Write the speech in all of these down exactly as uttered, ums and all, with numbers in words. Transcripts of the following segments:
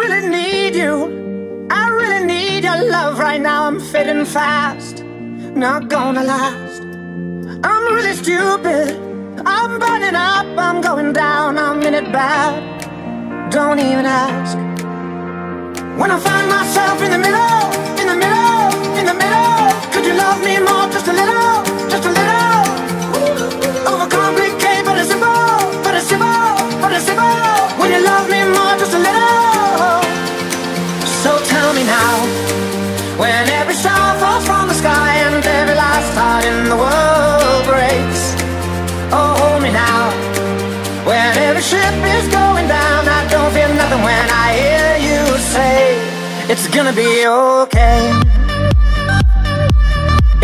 really need you. I really need your love right now. I'm fading fast, not gonna last. I'm really stupid, I'm burning up, I'm going down, I'm in it bad. Don't even ask. When I find myself in the middle, in the middle, in the middle, could you love me more? Just a little, just a little. Overcomplicate, but it's simple, but it's simple, but it's simple. Will you love me more? Just a little. So tell me now, when every star falls from the sky and every last star in the world breaks. Oh, hold me now, when every ship is going down. I don't feel nothing when I hear you say it's gonna be okay.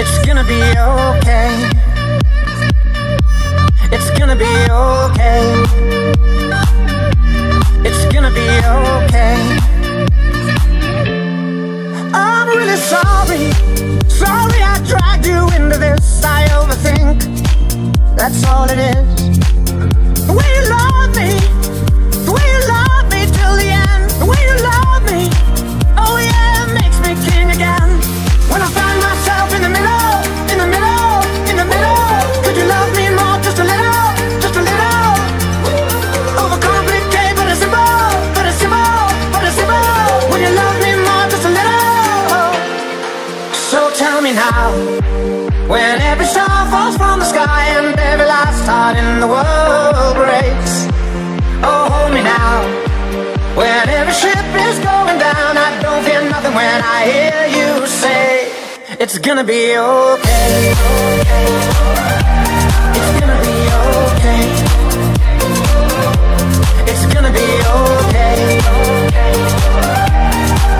It's gonna be okay. It's gonna be okay. It's gonna be okay. I'm really sorry. Sorry I dragged you into this. I overthink. That's all it is. The way you love me. The way you love me till the end. The way you love me. Oh yeah, it makes me king again. When I find myself in the middle, in the middle, in the middle. Could you love me more? Just a little, just a little. Overcomplicate, but it's simple, but it's simple, but it's simple. Would you love me more? Just a little. So tell me now, when every star falls from the sky and every last star in the world breaks. Oh, hold me now, when every ship is going down. I don't feel nothing when I hear you say it's gonna be okay, okay. It's gonna be okay. It's gonna be okay, okay.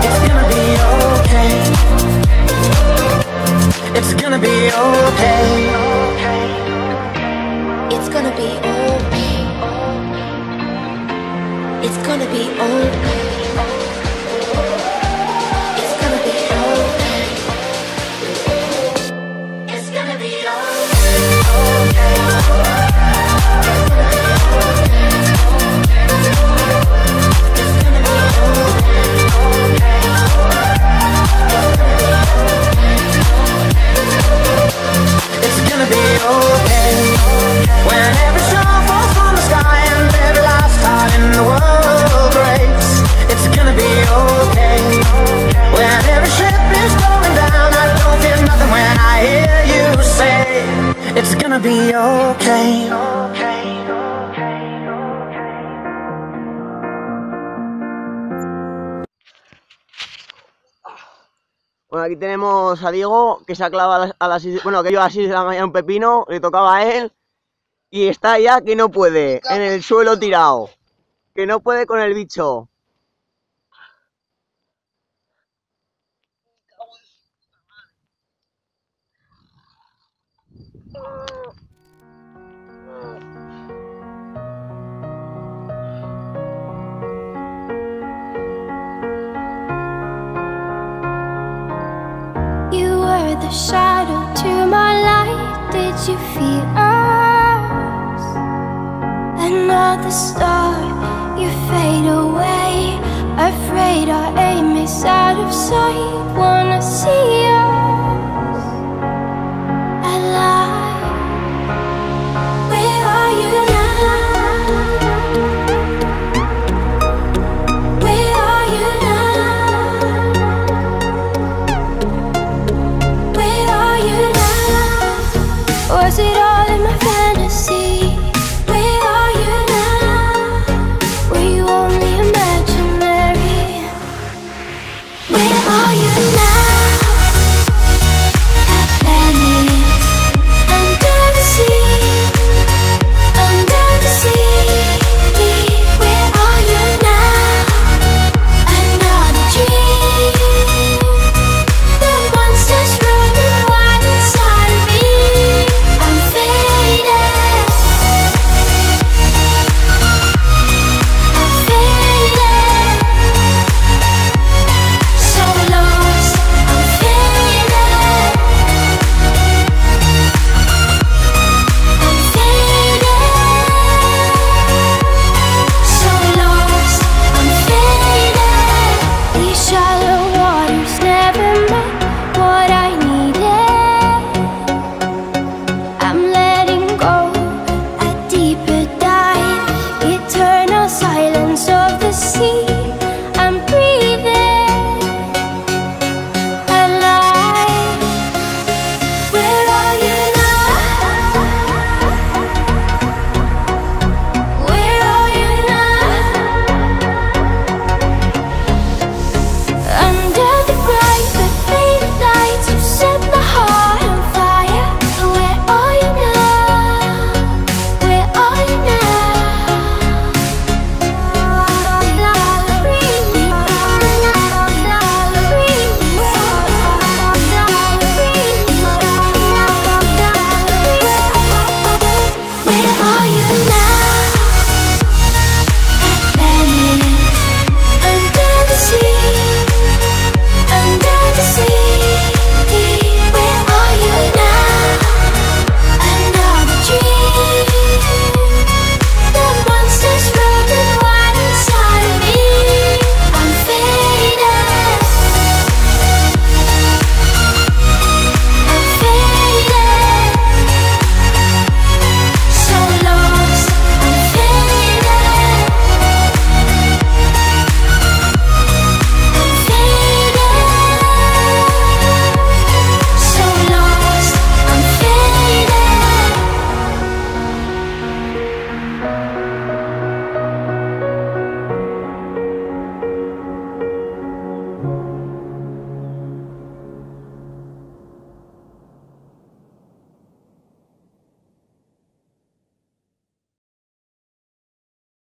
It's gonna be okay. It's gonna be okay, okay. It's gonna be okay. It's gonna be okay. Aquí tenemos a Diego, que se ha clavado a las seis, bueno, que yo a las seis de la mañana un pepino, le tocaba a él, y está ya que no puede, en el suelo tirado, que no puede con el bicho. The shadow to my light, did you feel us? Another star, you fade away, afraid our aim is out of sight.